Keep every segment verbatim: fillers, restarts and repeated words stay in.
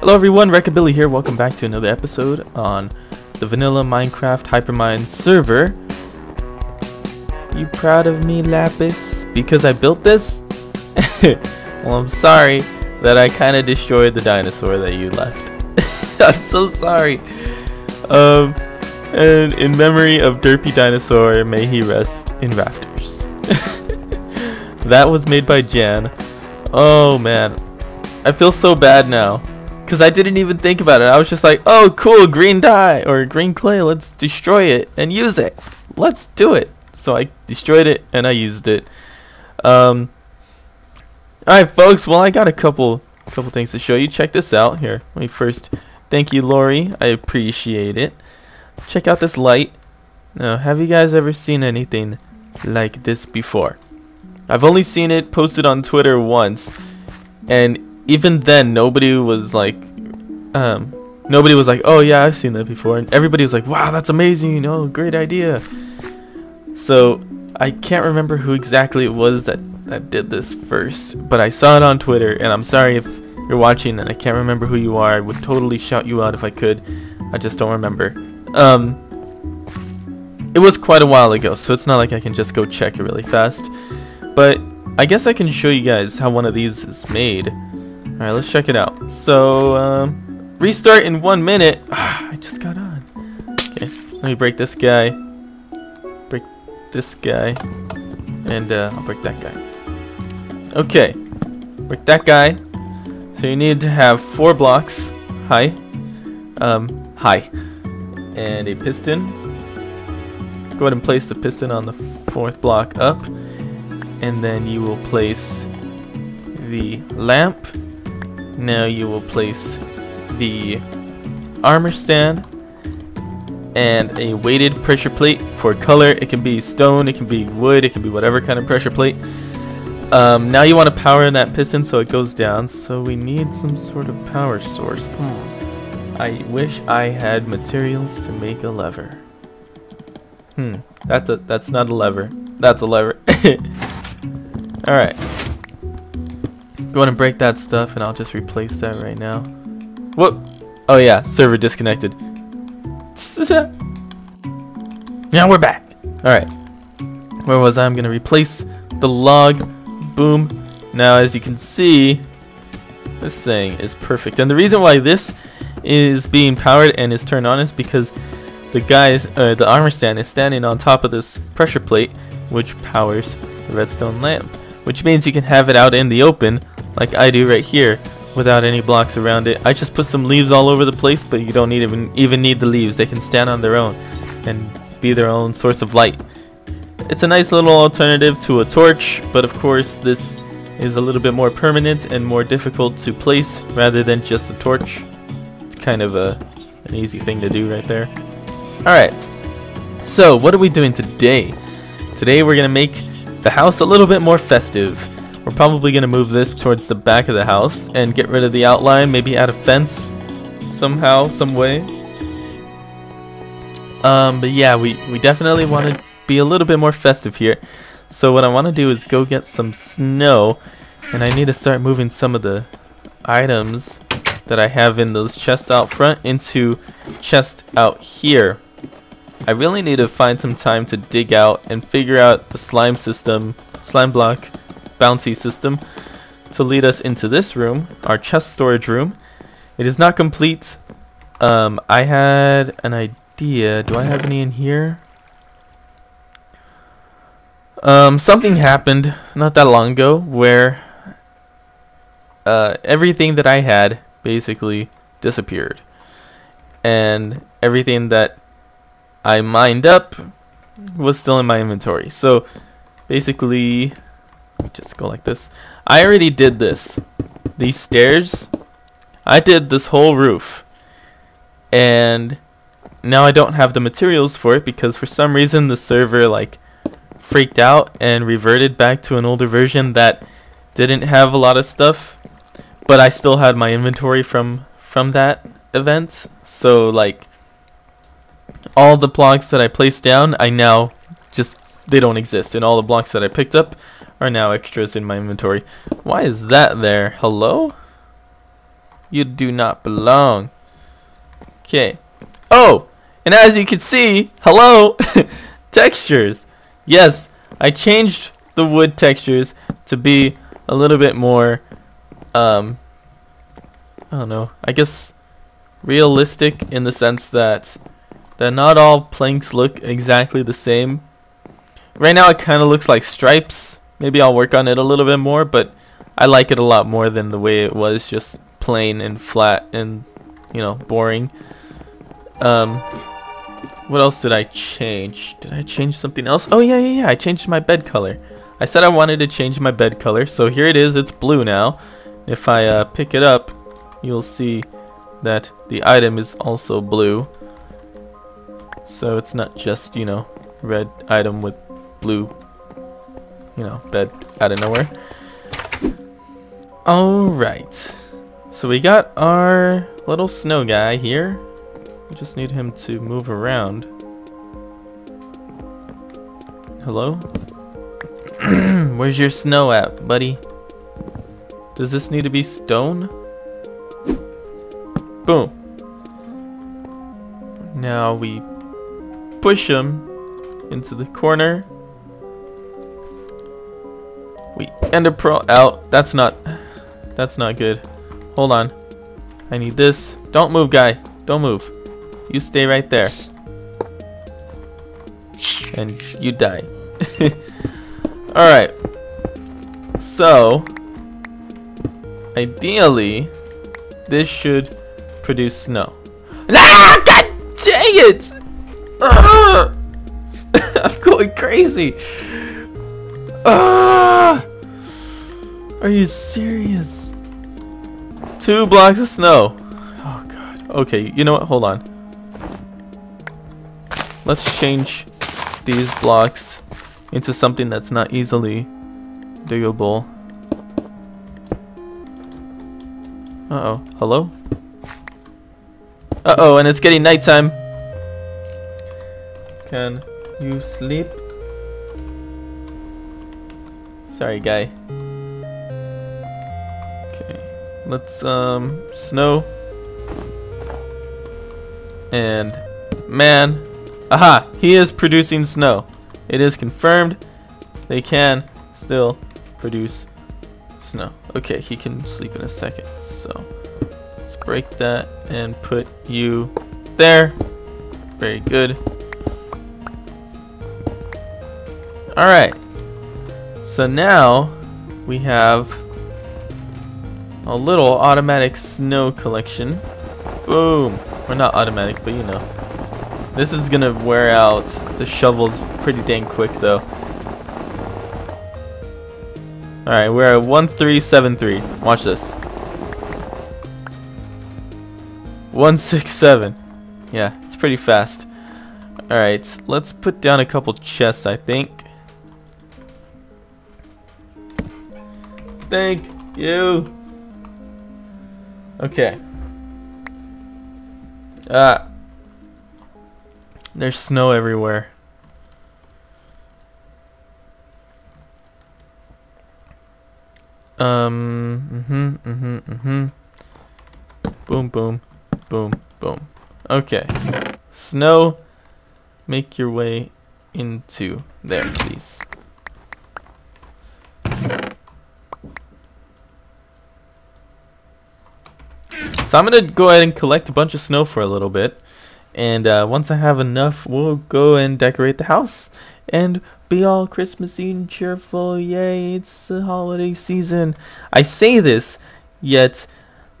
Hello everyone, Recabilly here. Welcome back to another episode on the vanilla Minecraft Hypermine server. You proud of me, Lapis? Because I built this? Well, I'm sorry that I kind of destroyed the dinosaur that you left. I'm so sorry. Um, and in memory of Derpy Dinosaur, may he rest in rafters. That was made by Jan. Oh man, I feel so bad now. Because I didn't even think about it. I was just like, oh cool, green dye or green clay, let's destroy it and use it. Let's do it. So I destroyed it and I used it. Um, Alright folks, well I got a couple couple things to show you. Check this out. Here, let me first thank you, Lori. I appreciate it. Check out this light. Now, have you guys ever seen anything like this before? I've only seen it posted on Twitter once, and even then nobody was like um nobody was like, oh yeah, I've seen that before, and everybody was like, wow, that's amazing, you know, great idea. So I can't remember who exactly it was that that did this first, but I saw it on Twitter, and I'm sorry if you're watching and I can't remember who you are. I would totally shout you out if I could. I just don't remember. Um it was quite a while ago, so it's not like I can just go check it really fast, but I guess I can show you guys how one of these is made. Alright, let's check it out. So, um, restart in one minute. Ah, I just got on. Okay, let me break this guy. Break this guy. And uh, I'll break that guy. Okay, break that guy. So you need to have four blocks high. Um, high. And a piston. Go ahead and place the piston on the fourth block up. And then you will place the lamp. Now you will place the armor stand and a weighted pressure plate for color. It can be stone, it can be wood, it can be whatever kind of pressure plate. Um, now you want to power in that piston so it goes down. So we need some sort of power source. Hmm. I wish I had materials to make a lever. Hmm. That's a that's not a lever. That's a lever. All right. Go ahead and break that stuff, and I'll just replace that right now. Whoop! Oh yeah, server disconnected. Now we're back. Alright. Where was I? I'm gonna replace the log. Boom. Now as you can see, this thing is perfect. And the reason why this is being powered and is turned on is because the guys, uh, the armor stand is standing on top of this pressure plate, which powers the redstone lamp. Which means you can have it out in the open, like I do right here, without any blocks around it. I just put some leaves all over the place, but you don't need even even need the leaves. They can stand on their own and be their own source of light. It's a nice little alternative to a torch, but of course this is a little bit more permanent and more difficult to place rather than just a torch. It's kind of a an easy thing to do right there. Alright, so what are we doing today? Today we're gonna make the house a little bit more festive. We're probably gonna move this towards the back of the house and get rid of the outline, maybe add a fence somehow, some way. Um, but yeah, we, we definitely want to be a little bit more festive here. So what I want to do is go get some snow, and I need to start moving some of the items that I have in those chests out front into chests out here. I really need to find some time to dig out and figure out the slime system, slime block, bouncy system to lead us into this room, our chest storage room. It is not complete. Um, I had an idea. Do I have any in here? Um, something happened not that long ago where uh, everything that I had basically disappeared. And everything that I mined up was still in my inventory. So basically, just go like this. I already did this. These stairs, I did this whole roof, and now I don't have the materials for it because for some reason the server like freaked out and reverted back to an older version that didn't have a lot of stuff, but I still had my inventory from from that event. So like all the blocks that I placed down, I now just, they don't exist. And all the blocks that I picked up are now extras in my inventory. Why is that there? Hello? You do not belong. Okay. Oh, and as you can see, hello, textures. Yes, I changed the wood textures to be a little bit more, um, I don't know, I guess realistic in the sense that that not all planks look exactly the same. Right now it kind of looks like stripes. Maybe I'll work on it a little bit more, but I like it a lot more than the way it was, just plain and flat and, you know, boring. Um, what else did I change? Did I change something else? Oh yeah, yeah, yeah, I changed my bed color. I said I wanted to change my bed color, so here it is, it's blue now. If I uh, pick it up, you'll see that the item is also blue. So it's not just, you know, red item with blue, you know, bed out of nowhere. Alright, so we got our little snow guy here. We just need him to move around. Hello? Where's your snow at, buddy? Does this need to be stone? Boom. Now we push him into the corner. We ender pearl out. That's not, that's not good. Hold on. I need this. Don't move, guy. Don't move. You stay right there. And you die. Alright. So, ideally, this should produce snow. Ah, God dang it! Ah, I'm going crazy! Ah, are you serious? Two blocks of snow. Oh, God. Okay, you know what? Hold on. Let's change these blocks into something that's not easily diggable. Uh-oh. Hello? Uh-oh, and it's getting nighttime. Can you sleep? Sorry, guy. Okay. Let's, um, snow. And, man. Aha! He is producing snow. It is confirmed. They can still produce snow. Okay, he can sleep in a second. So, let's break that and put you there. Very good. Alright. So now, we have a little automatic snow collection. Boom! Well, not automatic, but you know. This is gonna wear out the shovels pretty dang quick though. Alright, we're at one three seven three. Watch this. one six seven. Yeah, it's pretty fast. Alright, let's put down a couple chests, I think. Thank you. Okay. Ah. There's snow everywhere. Um, mm-hmm, mm-hmm, mm-hmm. Boom, boom, boom, boom. Okay. Snow, make your way into there, please. So I'm going to go ahead and collect a bunch of snow for a little bit. And uh, once I have enough, we'll go and decorate the house and be all Christmassy and cheerful. Yay, it's the holiday season. I say this, yet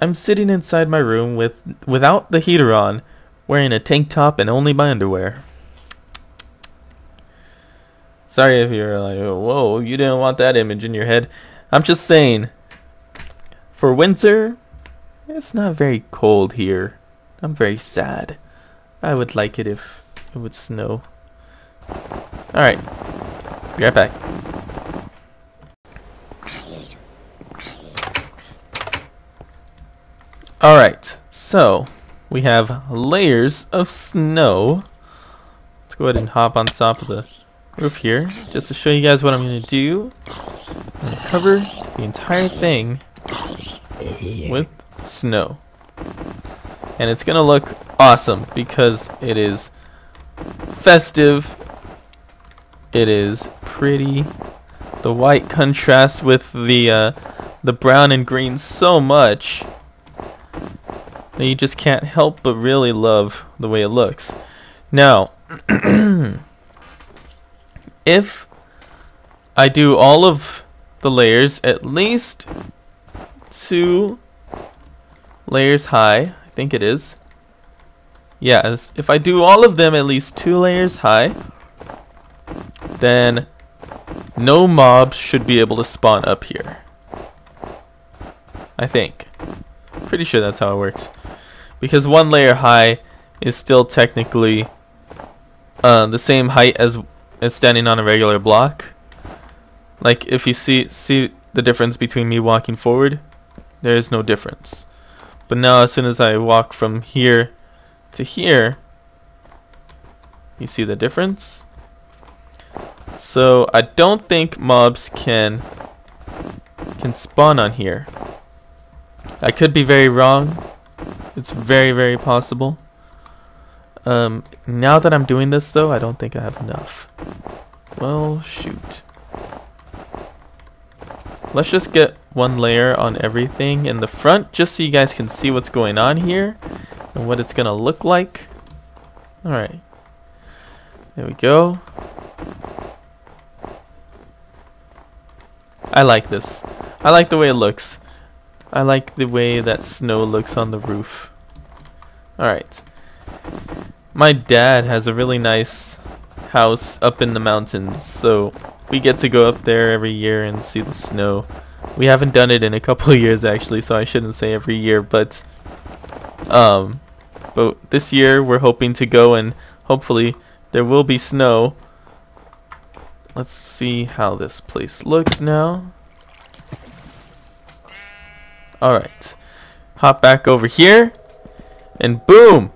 I'm sitting inside my room with without the heater on, wearing a tank top and only my underwear. Sorry if you're like, whoa, you didn't want that image in your head. I'm just saying, for winter, it's not very cold here. I'm very sad. I would like it if it would snow. Alright. Be right back. Alright. So, we have layers of snow. Let's go ahead and hop on top of the roof here. Just to show you guys what I'm going to do. I'm going to cover the entire thing with snow. And it's gonna look awesome because it is festive, it is pretty. The white contrasts with the uh, the brown and green so much that you just can't help but really love the way it looks. Now, if I do all of the layers at least two layers high, I think it is. Yeah, if I do all of them at least two layers high, then no mobs should be able to spawn up here. I think. Pretty sure that's how it works. Because one layer high is still technically uh, the same height as, as standing on a regular block. Like if you see see the difference between me walking forward, there is no difference. But now as soon as I walk from here to here, you see the difference? So I don't think mobs can can spawn on here. I could be very wrong. It's very very possible. Um, now that I'm doing this though, I don't think I have enough. Well, shoot. Let's just get one layer on everything in the front just so you guys can see what's going on here and what it's gonna look like. Alright. There we go. I like this. I like the way it looks. I like the way that snow looks on the roof. Alright. My dad has a really nice house up in the mountains, so we get to go up there every year and see the snow. We haven't done it in a couple of years actually, so I shouldn't say every year, but um, but this year we're hoping to go and hopefully there will be snow. Let's see how this place looks now. Alright. Hop back over here. And boom!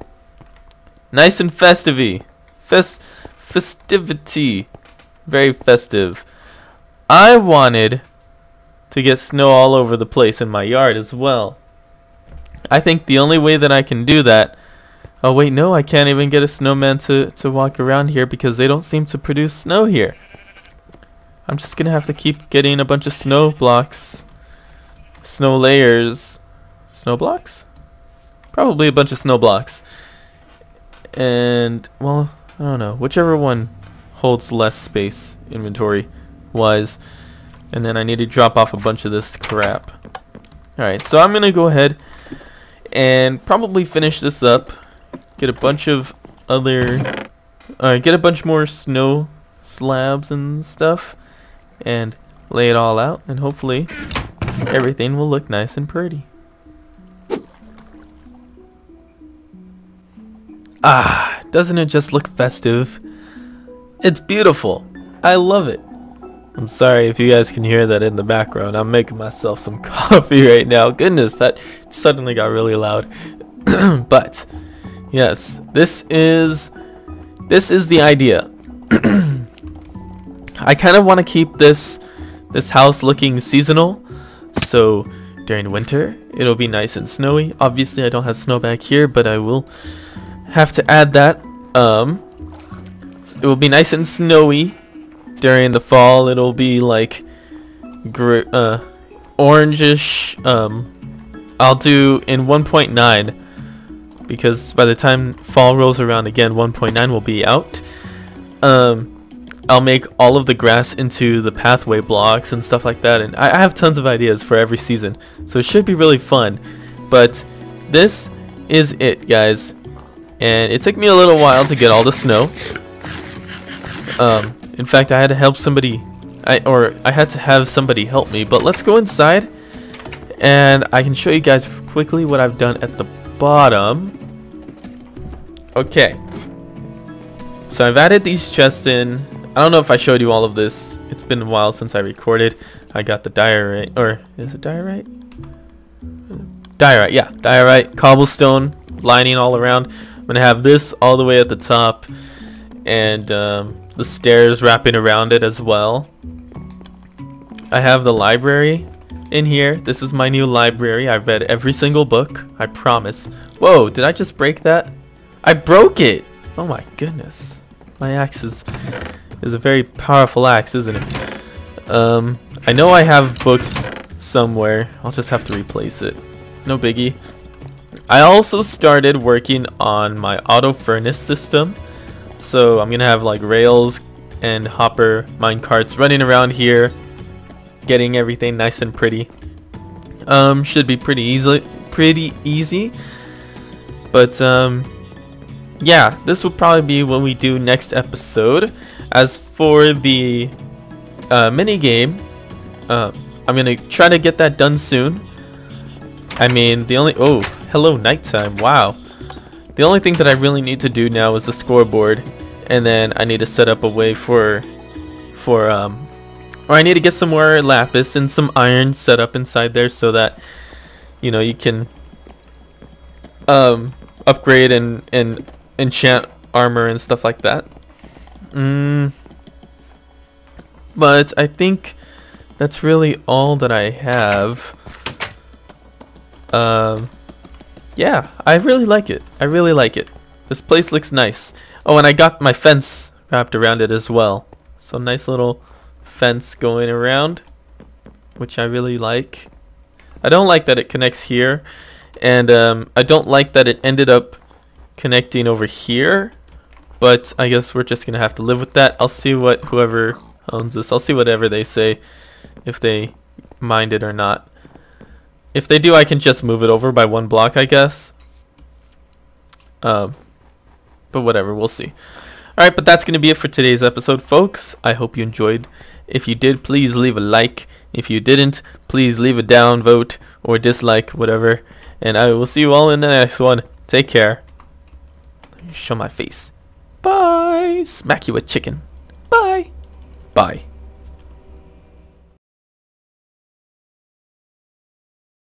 Nice and festive-y. Fes festivity. Very festive. I wanted to get snow all over the place in my yard as well. I think the only way that I can do that... Oh wait, no, I can't even get a snowman to, to walk around here because they don't seem to produce snow here. I'm just gonna have to keep getting a bunch of snow blocks, snow layers, snow blocks? Probably a bunch of snow blocks. And, well, I don't know, whichever one holds less space inventory-wise. And then I need to drop off a bunch of this crap. Alright, so I'm gonna go ahead and probably finish this up, get a bunch of other, uh, get a bunch more snow slabs and stuff, and lay it all out, and hopefully everything will look nice and pretty. Ah, doesn't it just look festive? It's beautiful. I love it. I'm sorry if you guys can hear that in the background. I'm making myself some coffee right now. Goodness, that suddenly got really loud. But yes, this is this is the idea. I kind of want to keep this this house looking seasonal, so during winter it'll be nice and snowy. Obviously I don't have snow back here, but I will have to add that. Um, it will be nice and snowy during the fall. It'll be like gr uh, orangish. um, I'll do in one point nine because by the time fall rolls around again, one point nine will be out. um, I'll make all of the grass into the pathway blocks and stuff like that, and I, I have tons of ideas for every season, so it should be really fun. But this is it, guys, and it took me a little while to get all the snow. Um, in fact, I had to help somebody, I or I had to have somebody help me. But let's go inside, and I can show you guys quickly what I've done at the bottom. Okay, so I've added these chests in. I don't know if I showed you all of this. It's been a while since I recorded. I got the diorite, or is it diorite? Diorite, yeah, diorite, cobblestone lining all around. I'm gonna have this all the way at the top, and um, the stairs wrapping around it as well. I have the library. In here, this is my new library. I've read every single book, I promise. Whoa, did I just break that? I broke it! Oh my goodness. My axe is, is a very powerful axe, isn't it? Um, I know I have books somewhere. I'll just have to replace it. No biggie. I also started working on my auto furnace system. So I'm gonna have like rails and hopper minecarts running around here, getting everything nice and pretty. Um, should be pretty easy, pretty easy. But um, yeah, this will probably be what we do next episode. As for the uh, mini game, uh, I'm gonna try to get that done soon. I mean, the only oh, hello nighttime. Wow. The only thing that I really need to do now is the scoreboard, and then I need to set up a way for, for um, or I need to get some more lapis and some iron set up inside there so that, you know, you can um, upgrade and, and enchant armor and stuff like that. Mm. But I think that's really all that I have. Um. Yeah, I really like it. I really like it. This place looks nice. Oh, and I got my fence wrapped around it as well. So nice little fence going around, which I really like. I don't like that it connects here, and um, I don't like that it ended up connecting over here, but I guess we're just gonna have to live with that. I'll see what whoever owns this, I'll see whatever they say, if they mind it or not. If they do, I can just move it over by one block, I guess. Um, but whatever, we'll see. Alright, but that's going to be it for today's episode, folks. I hope you enjoyed. If you did, please leave a like. If you didn't, please leave a down vote or dislike, whatever. And I will see you all in the next one. Take care. Show my face. Bye. Smack you with chicken. Bye. Bye.